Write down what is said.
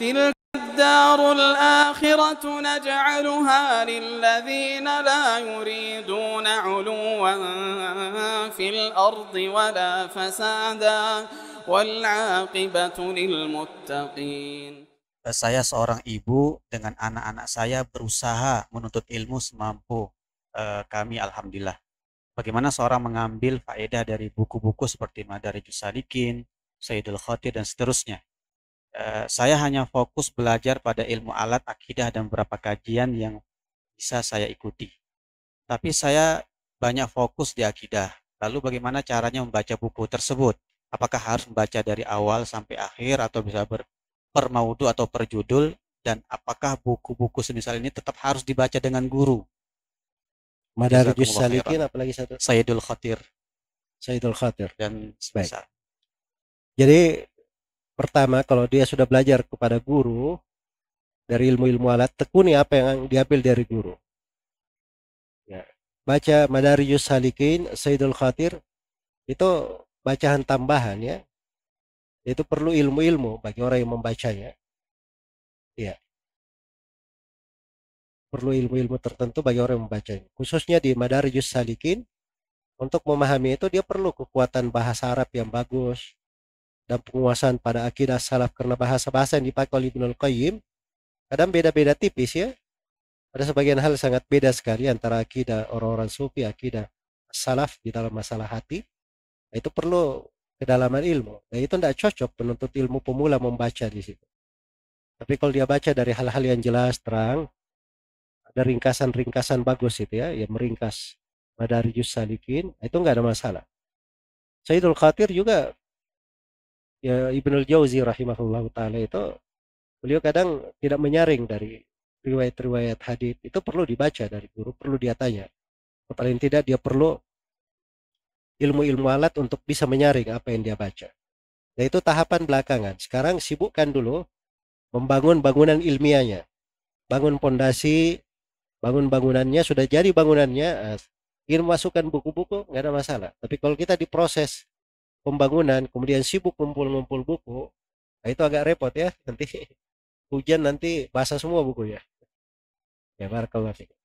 تلك الدار الآخرة نجعلها للذين لا يريدون علوا في الأرض ولا فسادا والعاقبة للمتقين. Saya seorang ibu dengan anak-anak saya berusaha menuntut ilmu semampu kami, alhamdulillah. Bagaimana seorang mengambil faedah dari buku-buku seperti Madarijus Salikin, Saidul Khatir, dan seterusnya. Saya hanya fokus belajar pada ilmu alat, akidah, dan beberapa kajian yang bisa saya ikuti. Tapi saya banyak fokus di akidah. Lalu bagaimana caranya membaca buku tersebut? Apakah harus membaca dari awal sampai akhir atau bisa per maudu atau per judul, dan apakah buku-buku semisal ini tetap harus dibaca dengan guru? Madarijus Salikin, apalagi satu, Saidul Khatir, dan sebaik. Jadi pertama, kalau dia sudah belajar kepada guru dari ilmu-ilmu alat, tekuni apa yang diambil dari guru. Ya. Baca Madarijus Salikin, Saidul Khatir, itu bacaan tambahan ya. Itu perlu ilmu-ilmu bagi orang yang membacanya. Ya. Perlu ilmu-ilmu tertentu bagi orang yang membacanya. Khususnya di Madarijus Salikin, untuk memahami itu dia perlu kekuatan bahasa Arab yang bagus dan penguasaan pada akidah salaf, karena bahasa-bahasa yang dipakai oleh Ibnu al-Qayyim kadang beda-beda tipis ya. Ada sebagian hal sangat beda sekali antara akidah orang-orang sufi, akidah salaf di dalam masalah hati. Itu perlu kedalaman ilmu. Nah, itu tidak cocok penuntut ilmu pemula membaca di situ. Tapi kalau dia baca dari hal-hal yang jelas, terang, ada ringkasan-ringkasan bagus itu ya, yang meringkas Madarijus Salikin, itu nggak ada masalah. Saidul Khatir juga, ya Ibnu al-Jauzi rahimahullah ta'ala itu, beliau kadang tidak menyaring dari riwayat-riwayat hadis. Itu perlu dibaca dari guru, perlu dia tanya. Paling tidak dia perlu ilmu-ilmu alat untuk bisa menyaring apa yang dia baca. Nah, itu tahapan belakangan. Sekarang sibukkan dulu membangun bangunan ilmiahnya. Bangun pondasi, bangun bangunannya, sudah jadi bangunannya. Ingin masukkan buku-buku, nggak ada masalah. Tapi kalau kita diproses pembangunan, kemudian sibuk kumpul-kumpul buku, nah itu agak repot ya. Nanti hujan, nanti basah semua bukunya. Ya, barakallahu fiik.